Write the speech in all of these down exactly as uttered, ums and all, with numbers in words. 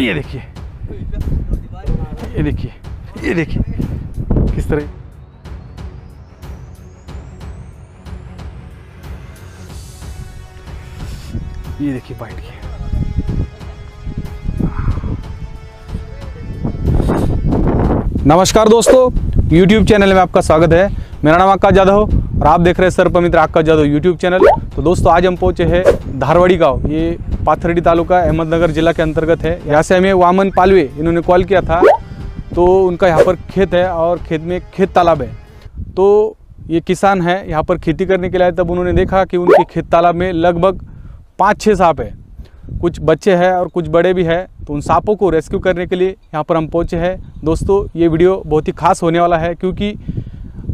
ये देखिए ये देखिए ये देखिए किस तरह। ये देखिए बाइट की नमस्कार दोस्तों, YouTube चैनल में आपका स्वागत है। मेरा नाम आकाश जाधव और आप देख रहे हैं सर्वमित्र आकाश जाधव YouTube चैनल। तो दोस्तों आज हम पहुंचे हैं धारवाड़ी गांव, ये पाथर्डी तालुका अहमदनगर जिला के अंतर्गत है। यहाँ से हमें वामन पालवे इन्होंने कॉल किया था, तो उनका यहाँ पर खेत है और खेत में खेत तालाब है। तो ये किसान है, यहाँ पर खेती करने के लिए आए, तब उन्होंने देखा कि उनके खेत तालाब में लगभग पाँच छः सांप है, कुछ बच्चे हैं और कुछ बड़े भी हैं। तो उन सांपों को रेस्क्यू करने के लिए यहाँ पर हम पहुँचे हैं। दोस्तों ये वीडियो बहुत ही खास होने वाला है, क्योंकि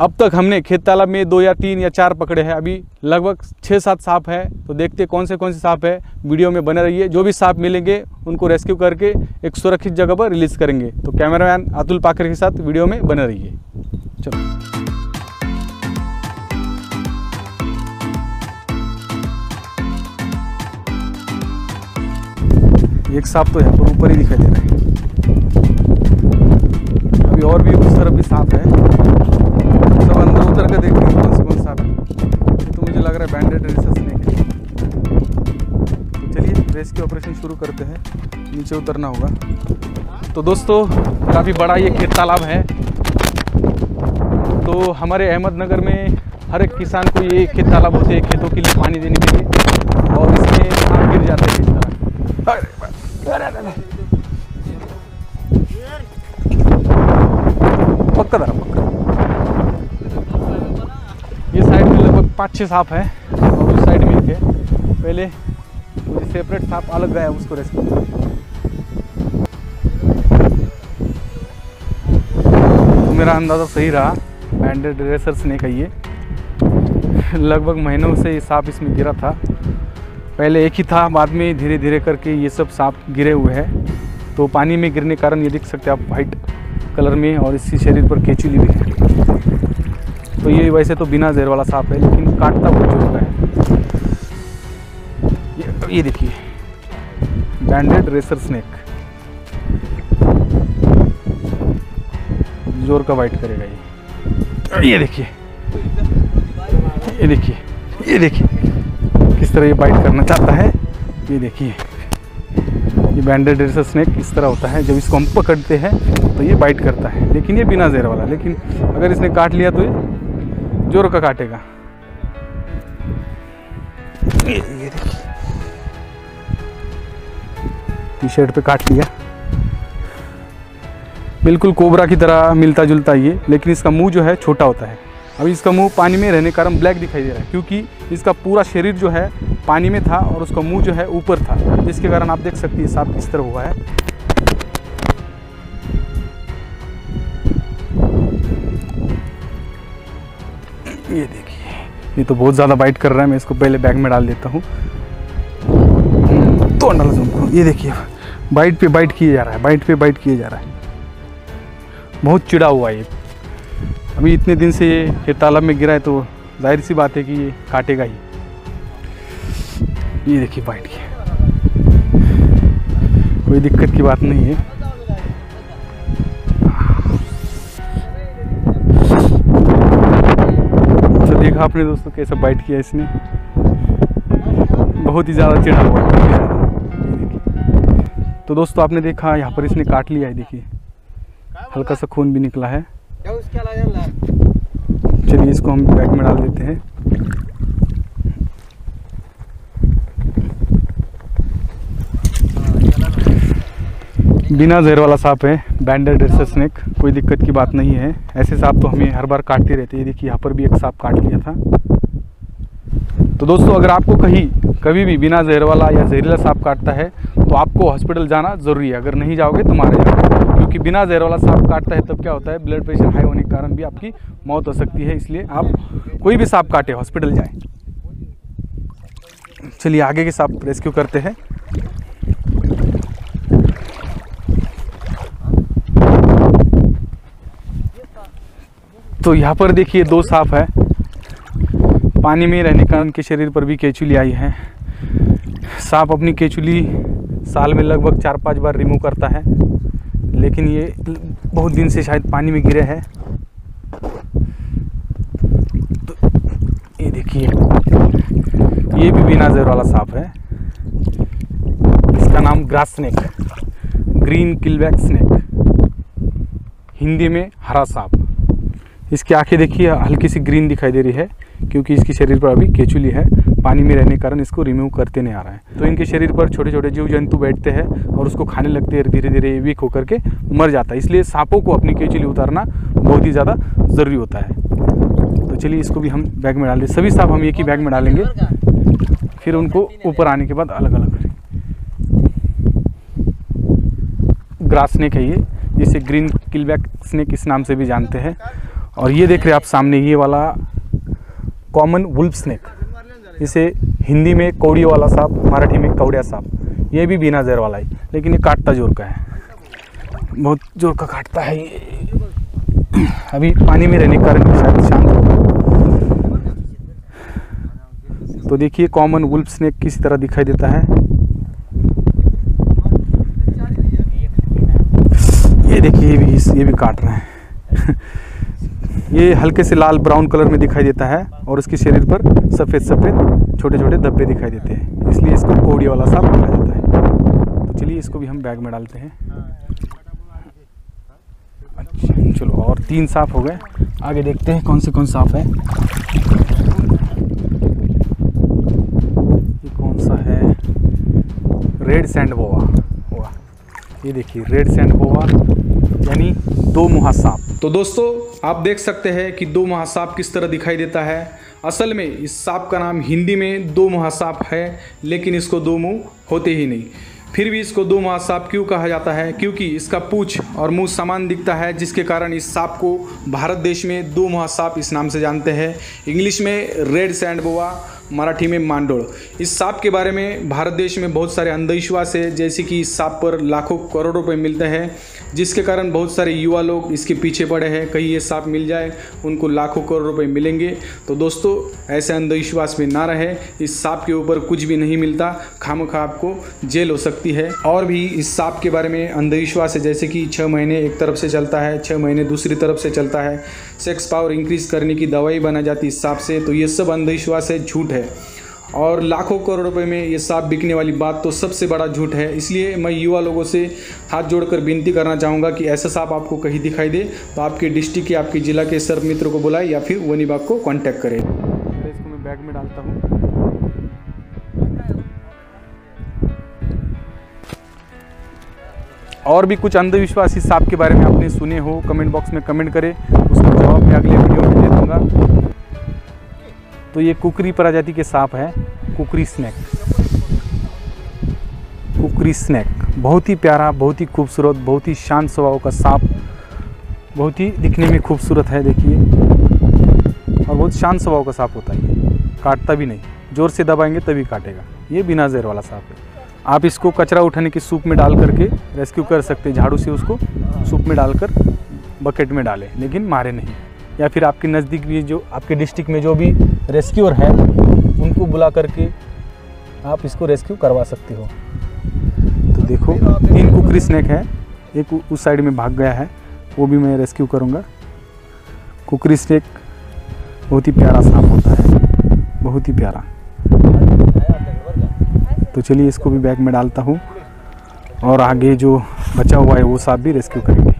अब तक हमने खेत तालाब में दो या तीन या चार पकड़े हैं, अभी लगभग छः सात सांप है। तो देखते कौन से कौन से सांप है, वीडियो में बने रहिए। जो भी सांप मिलेंगे उनको रेस्क्यू करके एक सुरक्षित जगह पर रिलीज़ करेंगे। तो कैमरामैन अतुल पाकर के साथ वीडियो में बने रहिए। चलो एक सांप तो यहाँ पर ऊपर ही दिखाई दे रहा है, अभी और भी उस तरफ भी सांप है। सब अंदर उतर कर देखते हैं कौन से कौन सांप है। तो मुझे लग रहा है बैंडेड रेसर स्नेक है। तो चलिए रेस्क्यू ऑपरेशन शुरू करते हैं, नीचे उतरना होगा। तो दोस्तों काफ़ी बड़ा ये खेत तालाब है, तो हमारे अहमदनगर में हर एक किसान को ये खेत तालाब होते हैं खेतों के लिए पानी देने के लिए, और इसमें सांप गिर जाते हैं। पक्का दरा पक्का। ये साइड में लगभग पाँच छः सांप है और उस साइड में थे। पहले मुझे सेपरेट सांप अलग गया उसको रेस्क्यू। तो मेरा अंदाज़ा सही रहा, बैंडेड रेसर स्नेक है ये। लगभग महीनों से ये सांप इसमें गिरा था, पहले एक ही था, बाद में धीरे धीरे करके ये सब सांप गिरे हुए हैं। तो पानी में गिरने के कारण ये देख सकते हैं आप वाइट कलर में, और इसकी शरीर पर केचुली भी है। तो ये वैसे तो बिना जहर वाला सांप है, लेकिन काटता बहुत जोरदार है। ये, ये देखिए बैंडेड रेसर स्नेक, जोर का वाइट करेगा ये। ये देखिए ये देखिए ये देखिए किस तरह ये बाइट करना चाहता है। ये देखिए ये बैंडेड रेसर स्नेक इस तरह होता है, जब इसको हम पकड़ते हैं तो ये बाइट करता है, लेकिन ये बिना जहर वाला। लेकिन अगर इसने काट लिया तो ये जोर का काटेगा। ये ये देखिए टी शर्ट पे काट लिया, बिल्कुल कोबरा की तरह मिलता जुलता ये, लेकिन इसका मुंह जो है छोटा होता है। अब इसका मुंह पानी में रहने के कारण ब्लैक दिखाई दे रहा है, क्योंकि इसका पूरा शरीर जो है पानी में था और उसका मुंह जो है ऊपर था, जिसके कारण आप देख सकती हैं सांप किस तरह हुआ है। ये देखिए ये तो बहुत ज़्यादा बाइट कर रहा है, मैं इसको पहले बैग में डाल देता हूँ। तो डाल दूँ, ये देखिए बाइट पे बाइट किया जा रहा है, बाइट पे बाइट किया जा रहा है। बहुत चिड़ा हुआ है ये, अभी इतने दिन से ये खेत तालाब में गिरा है, तो जाहिर सी बात है कि ये काटेगा ही। ये देखिए बाइट की, कोई दिक्कत की बात नहीं है। तो देखा आपने दोस्तों कैसा बाइट किया इसने, बहुत ही ज़्यादा चिढ़ा हुआ है। तो दोस्तों आपने देखा यहाँ पर इसने काट लिया है, देखिए हल्का सा खून भी निकला है। चलिए इसको हम बैग में डाल देते हैं। बिना जहर वाला सांप है बैंडेड ड्रेसर स्नेक, कोई दिक्कत की बात नहीं है। ऐसे सांप तो हमें हर बार काटते रहते हैं। ये देखिए यहाँ पर भी एक सांप काट लिया था। तो दोस्तों अगर आपको कहीं कभी भी बिना जहर वाला या जहरीला सांप काटता है तो आपको हॉस्पिटल जाना ज़रूरी है। अगर नहीं जाओगे तो मारे जाओगे, क्योंकि बिना जहर वाला सांप काटता है तब क्या होता है, ब्लड प्रेशर हाई होने के कारण भी आपकी मौत हो सकती है। इसलिए आप कोई भी सांप काटे हॉस्पिटल जाएं। चलिए आगे के सांप रेस्क्यू करते हैं। तो यहाँ पर देखिए दो सांप है, पानी में रहने के कारण उनके शरीर पर भी केचुली आई है। सांप अपनी केचुली साल में लगभग चार पांच बार रिमूव करता है, लेकिन ये बहुत दिन से शायद पानी में गिरे हैं। तो ये देखिए, ये भी बिना ज़हर वाला सांप है। इसका नाम grass snake, green keelback snake, Hindi में हरा सांप। इसकी आंखें देखिए हल्की सी ग्रीन दिखाई दे रही है, क्योंकि इसके शरीर पर अभी केचुली है, पानी में रहने के कारण इसको रिमूव करते नहीं आ रहा है। तो इनके शरीर पर छोटे छोटे जीव जंतु बैठते हैं और उसको खाने लगते हैं, धीरे धीरे वीक होकर के मर जाता है। इसलिए सांपों को अपनी केचुली उतारना बहुत ही ज़्यादा ज़रूरी होता है। तो चलिए इसको भी हम बैग में डाल दें, सभी सांप हम एक ही बैग में डालेंगे, फिर उनको ऊपर आने के बाद अलग अलग करें। ग्रास स्नेक है ये, जिसे ग्रीन कीलबैक स्नेक इस नाम से भी जानते हैं। और ये देख रहे हैं आप सामने, ये वाला कॉमन वुल्फ स्नेक, इसे हिंदी में कौड़ी वाला सांप, मराठी में कौड़िया सांप। ये भी बिना जहर वाला है, लेकिन ये काटता जोर का है, बहुत जोर का काटता है ये। अभी पानी में रहने के कारण शायद शांत हो। तो देखिए कॉमन वुल्फ स्नेक किसी तरह दिखाई देता है। ये देखिए ये भी ये भी काट रहे हैं। ये हल्के से लाल ब्राउन कलर में दिखाई देता है और उसके शरीर पर सफ़ेद सफ़ेद छोटे छोटे धब्बे दिखाई देते हैं, इसलिए इसको कोड़ी वाला सांप बोला जाता है। तो चलिए इसको भी हम बैग में डालते हैं। अच्छा चलो, और तीन सांप हो गए, आगे देखते हैं कौन से कौन सांप है। ये कौन सा है? Red send boa. वाह, ये देखिए रेड सेंड बोवा, यानी दो मुहा सांप। तो दोस्तों आप देख सकते हैं कि दो मुहा सांप किस तरह दिखाई देता है। असल में इस सांप का नाम हिंदी में दो मुहा सांप है, लेकिन इसको दो मुंह होते ही नहीं। फिर भी इसको दो मुहा सांप क्यों कहा जाता है? क्योंकि इसका पूँछ और मुंह समान दिखता है, जिसके कारण इस सांप को भारत देश में दो मुहा सांप इस नाम से जानते हैं। इंग्लिश में रेड सैंड बोवा, मराठी में मांडोड़। इस सांप के बारे में भारत देश में बहुत सारे अंधविश्वास है, जैसे कि इस सांप पर लाखों करोड़ों रुपये मिलते हैं, जिसके कारण बहुत सारे युवा लोग इसके पीछे पड़े हैं, कहीं ये सांप मिल जाए उनको लाखों करोड़ रुपये मिलेंगे। तो दोस्तों ऐसे अंधविश्वास में ना रहे, इस सांप के ऊपर कुछ भी नहीं मिलता, खामखा आपको जेल हो सकती है। और भी इस सांप के बारे में अंधविश्वास है, जैसे कि छः महीने एक तरफ से चलता है, छः महीने दूसरी तरफ से चलता है, सेक्स पावर इंक्रीज़ करने की दवाई बनाई जाती है इस सांप से। तो ये सब अंधविश्वास है, झूठ है। और लाखों करोड़ रुपए में ये सांप बिकने वाली बात तो सबसे बड़ा झूठ है। इसलिए मैं युवा लोगों से हाथ जोड़कर विनती करना चाहूँगा कि ऐसा सांप आपको कहीं दिखाई दे तो आपके डिस्ट्रिक्ट या आपके जिला के सर्प मित्र को बुलाएं या फिर वन विभाग को कांटेक्ट करें। तो इसको मैं बैग में डालता हूँ। और भी कुछ अंधविश्वास इस सांप के बारे में आपने सुने हो, कमेंट बॉक्स में कमेंट करें, उसका जवाब मैं अगले वीडियो में दे दूँगा। तो ये कुकरी प्रजाति के सांप है, कुकरी स्नेक। कुकरी स्नेक बहुत ही प्यारा, बहुत ही खूबसूरत, बहुत ही शांत स्वभाव का सांप, बहुत ही दिखने में खूबसूरत है देखिए, और बहुत शांत स्वभाव का सांप होता है ये, काटता भी नहीं, जोर से दबाएंगे तभी काटेगा। ये बिना जहर वाला सांप है। आप इसको कचरा उठाने के सूप में डाल करके रेस्क्यू कर सकते हैं, झाड़ू से उसको सूप में डालकर बकेट में डालें, लेकिन मारे नहीं। या फिर आपके नज़दीक भी जो आपके डिस्ट्रिक्ट में जो भी रेस्क्यूअर है उनको बुला करके आप इसको रेस्क्यू करवा सकते हो। तो देखो तीन कुकरी स्नेक है, एक उस साइड में भाग गया है, वो भी मैं रेस्क्यू करूँगा। कुकरी स्नेक बहुत ही प्यारा सांप होता है, बहुत ही प्यारा। तो चलिए इसको भी बैग में डालता हूँ और आगे जो बचा हुआ है वो सांप भी रेस्क्यू करेंगे।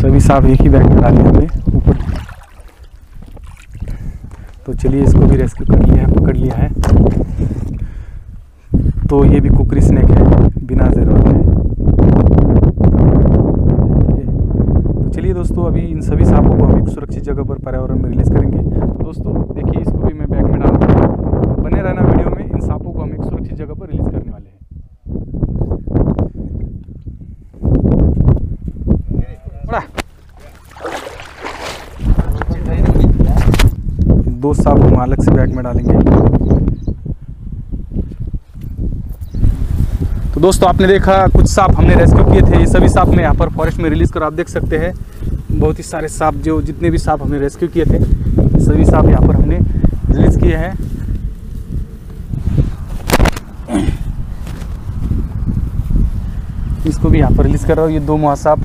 सभी सांप एक ही बैग में डाले हमने ऊपर। तो चलिए इसको भी रेस्क्यू कर लिया है, पकड़ लिया है। तो ये भी कुकरी स्नेक है, बिना जहर वाला है। तो चलिए दोस्तों, अभी इन सभी सांपों को हम एक सुरक्षित जगह पर पर्यावरण में रिलीज करेंगे। तो दोस्तों देखिए, इसको भी मैं बैग में डालूंगा, बने रहना वीडियो में। इन सांपों को हम एक सुरक्षित जगह पर रिलीज करने वाले हैं। दो सांप हम अलग से बैग में डालेंगे। तो दोस्तों आपने देखा, कुछ सांप हमने रेस्क्यू किए थे, ये सभी सांप मैं यहाँ पर फॉरेस्ट में रिलीज कर आप देख सकते हैं। बहुत ही सारे सांप, जो जितने भी सांप हमने रेस्क्यू किए थे, सभी सांप यहाँ पर हमने रिलीज किए हैं। इसको भी यहाँ पर रिलीज़ कर रहा हूँ। ये दो मुहासाब,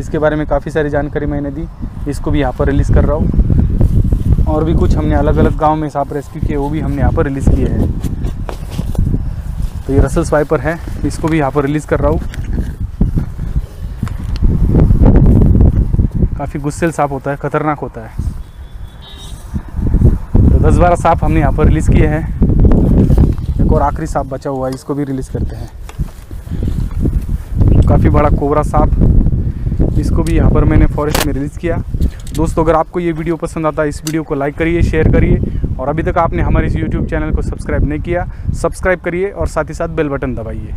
इसके बारे में काफ़ी सारी जानकारी मैंने दी, इसको भी यहाँ पर रिलीज़ कर रहा हूँ। और भी कुछ हमने अलग अलग गांव में सांप रेस्क्यू किए, वो भी हमने यहाँ पर रिलीज़ किए हैं। तो ये रसल स्वाइपर है, इसको भी यहाँ पर रिलीज़ कर रहा हूँ। काफ़ी गुस्सेल सांप होता है, ख़तरनाक होता है। तो दस बारह सांप हमने यहाँ पर रिलीज़ किए हैं। एक और आखिरी सांप बचा हुआ है, इसको भी रिलीज़ करते हैं। काफ़ी बड़ा कोबरा सांप, इसको भी यहाँ पर मैंने फॉरेस्ट में रिलीज़ किया। दोस्तों, अगर आपको ये वीडियो पसंद आता है, इस वीडियो को लाइक करिए, शेयर करिए, और अभी तक आपने हमारे इस यूट्यूब चैनल को सब्सक्राइब नहीं किया, सब्सक्राइब करिए और साथ ही साथ बेल बटन दबाइए।